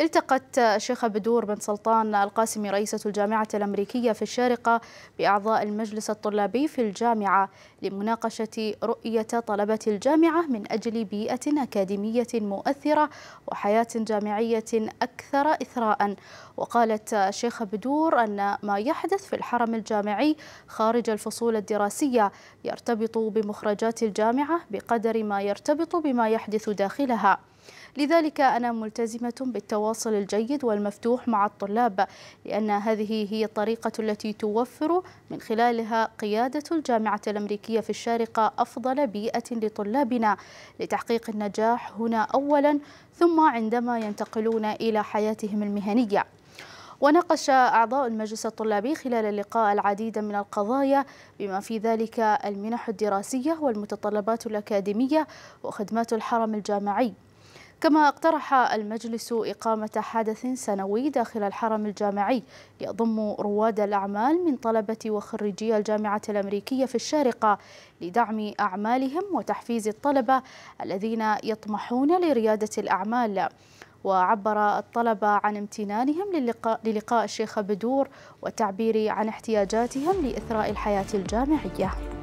التقت الشيخة بدور بن سلطان القاسمي رئيسة الجامعة الأمريكية في الشارقة بأعضاء المجلس الطلابي في الجامعة لمناقشة رؤية طلبة الجامعة من أجل بيئة أكاديمية مؤثرة وحياة جامعية أكثر إثراء. وقالت الشيخة بدور أن ما يحدث في الحرم الجامعي خارج الفصول الدراسية يرتبط بمخرجات الجامعة بقدر ما يرتبط بما يحدث داخلها، لذلك أنا ملتزمة بالتواصل الجيد والمفتوح مع الطلاب، لأن هذه هي الطريقة التي توفر من خلالها قيادة الجامعة الأمريكية في الشارقة أفضل بيئة لطلابنا لتحقيق النجاح هنا أولا، ثم عندما ينتقلون إلى حياتهم المهنية. وناقش أعضاء المجلس الطلابي خلال اللقاء العديد من القضايا بما في ذلك المنح الدراسية والمتطلبات الأكاديمية وخدمات الحرم الجامعي. كما اقترح المجلس إقامة حدث سنوي داخل الحرم الجامعي يضم رواد الأعمال من طلبة وخريجي الجامعة الأمريكية في الشارقة لدعم أعمالهم وتحفيز الطلبة الذين يطمحون لريادة الأعمال. وعبر الطلبة عن امتنانهم للقاء الشيخة بدور والتعبير عن احتياجاتهم لإثراء الحياة الجامعية.